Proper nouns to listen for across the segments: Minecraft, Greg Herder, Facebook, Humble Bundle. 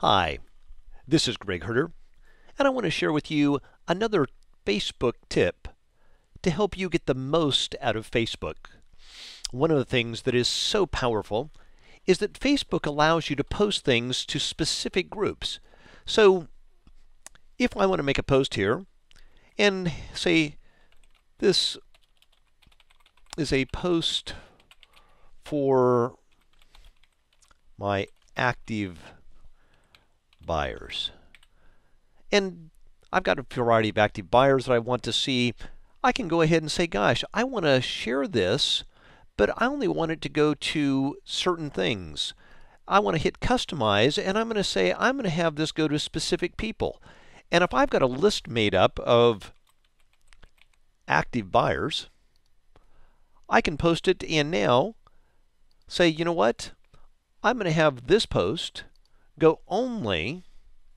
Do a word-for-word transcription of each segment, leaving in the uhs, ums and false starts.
Hi, this is Greg Herder, and I want to share with you another Facebook tip to help you get the most out of Facebook. One of the things that is so powerful is that Facebook allows you to post things to specific groups. So if I want to make a post here and say this is a post for my active buyers. And I've got a variety of active buyers that I want to see. I can go ahead and say, gosh, I want to share this, but I only want it to go to certain things. I want to hit customize, and I'm going to say I'm going to have this go to specific people. And if I've got a list made up of active buyers, I can post it and now say, you know what? I'm going to have this post go only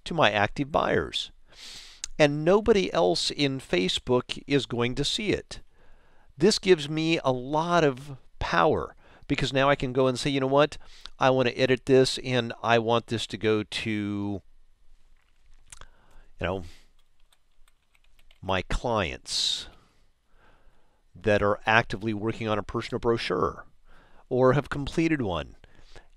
to my active buyers, and nobody else in Facebook is going to see it. This gives me a lot of power because now I can go and say, you know what, I want to edit this and I want this to go to, you know, my clients that are actively working on a personal brochure or have completed one.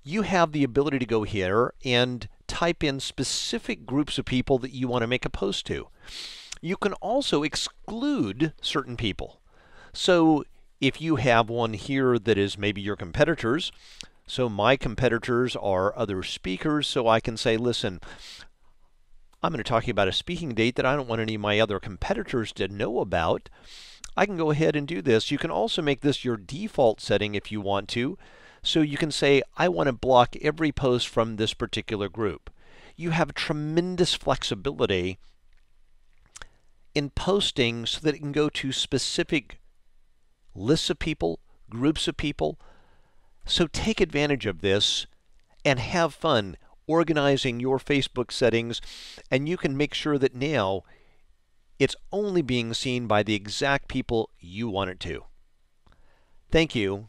You have the ability to go here and type in specific groups of people that you want to make a post to. You can also exclude certain people. So if you have one here that is maybe your competitors, so my competitors are other speakers, so I can say, listen, I'm going to talk about a speaking date that I don't want any of my other competitors to know about. I can go ahead and do this. You can also make this your default setting if you want to. So you can say, I want to block every post from this particular group. You have tremendous flexibility in posting so that it can go to specific lists of people, groups of people. So take advantage of this and have fun organizing your Facebook settings, and you can make sure that now it's only being seen by the exact people you want it to. Thank you,